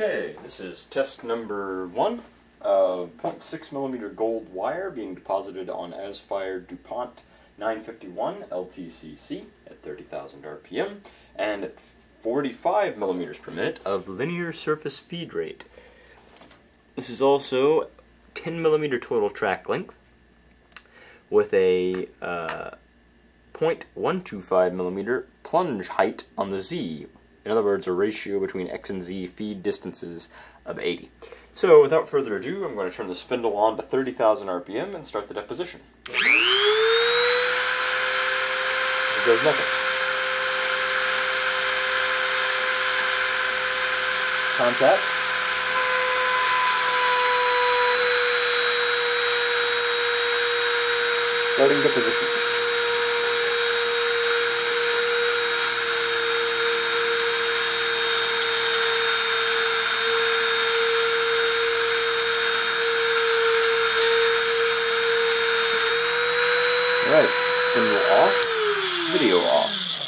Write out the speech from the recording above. Okay, this is test number 1 of 0.6 millimeter gold wire being deposited on as-fired DuPont 951 LTCC at 30,000 RPM and at 45 millimeters per minute of linear surface feed rate. This is also 10 millimeter total track length with a 0.125 millimeter plunge height on the Z. In other words, a ratio between X and Z feed distances of 80. So without further ado, I'm going to turn the spindle on to 30,000 RPM and start the deposition. It does nothing. Contact. Starting deposition. Alright, spindle off, video off.